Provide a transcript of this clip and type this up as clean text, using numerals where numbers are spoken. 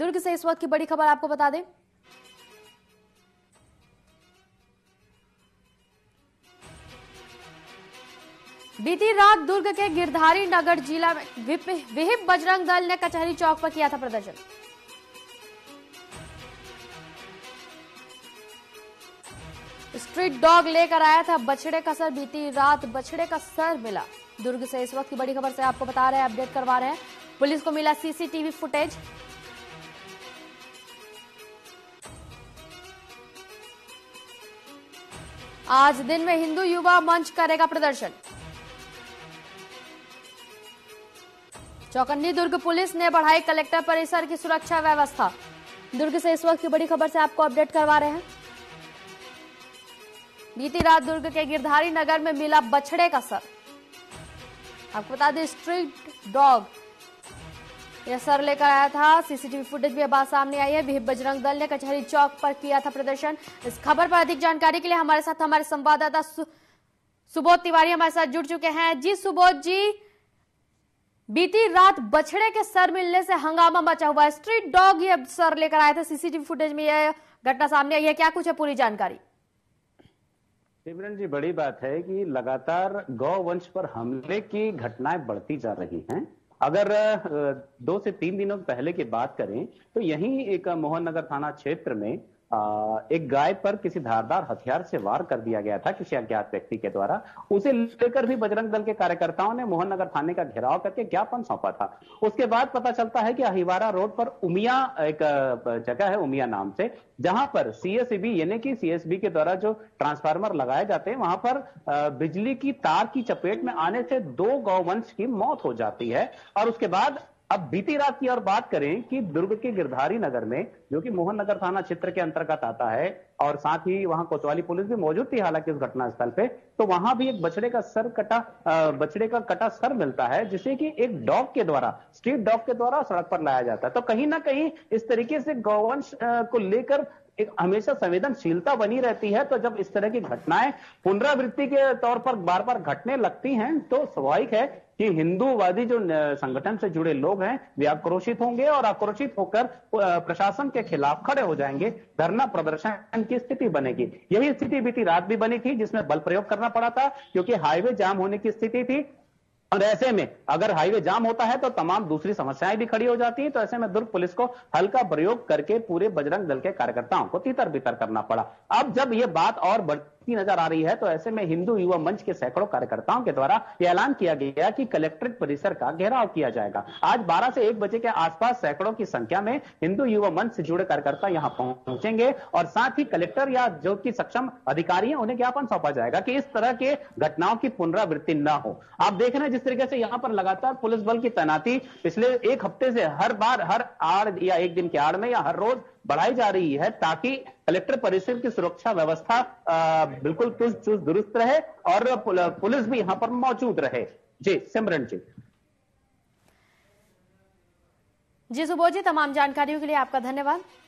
दुर्ग से इस वक्त की बड़ी खबर आपको बता दें, बीती रात दुर्ग के गिरधारी नगर जिला में विहिप बजरंग दल ने कचहरी चौक पर किया था प्रदर्शन। स्ट्रीट डॉग लेकर आया था बछड़े का सर, बीती रात बछड़े का सर मिला। दुर्ग से इस वक्त की बड़ी खबर से आपको बता रहे हैं, अपडेट करवा रहे हैं। पुलिस को मिला सीसीटीवी फुटेज। आज दिन में हिंदू युवा मंच करेगा प्रदर्शन। चौकन्नी दुर्ग पुलिस ने बढ़ाई कलेक्टर परिसर की सुरक्षा व्यवस्था। दुर्ग से इस वक्त की बड़ी खबर से आपको अपडेट करवा रहे हैं। बीती रात दुर्ग के गिरधारी नगर में मिला बछड़े का सर। आपको बता दें, स्ट्रीट डॉग यह सर लेकर आया था। सीसीटीवी फुटेज भी बात सामने आई है। विहिप बजरंग दल ने कचहरी चौक पर किया था प्रदर्शन। इस खबर पर अधिक जानकारी के लिए हमारे साथ हमारे संवाददाता सुबोध तिवारी हमारे साथ जुड़ चुके हैं। जी सुबोध जी, बीती रात बछड़े के सर मिलने से हंगामा मचा हुआ है। स्ट्रीट डॉग ये सर लेकर आया था, सीसीटीवी फुटेज में यह घटना सामने आई है, क्या कुछ है पूरी जानकारी? जी बड़ी बात है कि लगातार गौवंश पर हमले की घटनाएं बढ़ती जा रही हैं। अगर 2 से 3 दिनों पहले की बात करें तो यही एक मोहन नगर थाना क्षेत्र में एक गाय पर किसी धारदार हथियार से वार कर दिया गया था किसी अज्ञात व्यक्ति के द्वारा। उसे लेकर भी बजरंग दल के कार्यकर्ताओं ने मोहन नगर थाने का घेराव करके ज्ञापन सौंपा था। उसके बाद पता चलता है कि अहिवारा रोड पर उमिया एक जगह है, उमिया नाम से, जहां पर सीएसबी यानी कि सीएसबी के द्वारा जो ट्रांसफार्मर लगाए जाते हैं वहां पर बिजली की तार की चपेट में आने से 2 गौवंश की मौत हो जाती है। और उसके बाद अब बीती रात की और बात करें कि दुर्ग के गिरधारी नगर में, जो कि मोहन नगर थाना क्षेत्र के अंतर्गत आता है और साथ ही वहां कोतवाली पुलिस भी मौजूद थी हालांकि उस घटना स्थल पे, तो वहां भी एक बछड़े का कटा सर मिलता है जिसे कि एक डॉग के द्वारा, स्ट्रीट डॉग के द्वारा सड़क पर लाया जाता है। तो कहीं ना कहीं इस तरीके से गौवंश को लेकर एक हमेशा संवेदनशीलता बनी रहती है। तो जब इस तरह की घटनाएं पुनरावृत्ति के तौर पर बार बार घटने लगती हैं तो स्वाभाविक है कि हिंदूवादी जो संगठन से जुड़े लोग हैं वे आक्रोशित होंगे और आक्रोशित होकर प्रशासन के खिलाफ खड़े हो जाएंगे, धरना प्रदर्शन की स्थिति बनेगी। यही स्थिति बीती रात भी बनी थी जिसमें बल प्रयोग करना पड़ा था क्योंकि हाईवे जाम होने की स्थिति थी। और ऐसे में अगर हाईवे जाम होता है तो तमाम दूसरी समस्याएं भी खड़ी हो जाती है। तो ऐसे में दुर्ग पुलिस को हल्का प्रयोग करके पूरे बजरंग दल के कार्यकर्ताओं को तितर बितर करना पड़ा। अब जब ये बात और बढ़ती नजर आ रही है तो ऐसे में हिंदू युवा मंच के सैकड़ों कार्यकर्ताओं के द्वारा यह ऐलान किया गया कि कलेक्ट्रेट परिसर का घेराव किया जाएगा। आज 12 से 1 बजे के आसपास सैकड़ों की संख्या में हिंदू युवा मंच से जुड़े कार्यकर्ता यहाँ पहुंचेंगे और साथ ही कलेक्टर या जो कि सक्षम अधिकारी है उन्हें ज्ञापन सौंपा जाएगा कि इस तरह के घटनाओं की पुनरावृत्ति न हो। आप देख रहे हैं जिस तरीके से यहाँ पर लगातार पुलिस बल की तैनाती पिछले 1 हफ्ते से हर बार, हर आड़ या एक दिन के आड़ में या हर रोज बढ़ाई जा रही है ताकि कलेक्टर परिसर की सुरक्षा व्यवस्था बिल्कुल चुस्त चुस्त दुरुस्त रहे और पुलिस भी यहाँ पर मौजूद रहे। जी सिमरन जी। जी सुबोध जी, तमाम जानकारियों के लिए आपका धन्यवाद।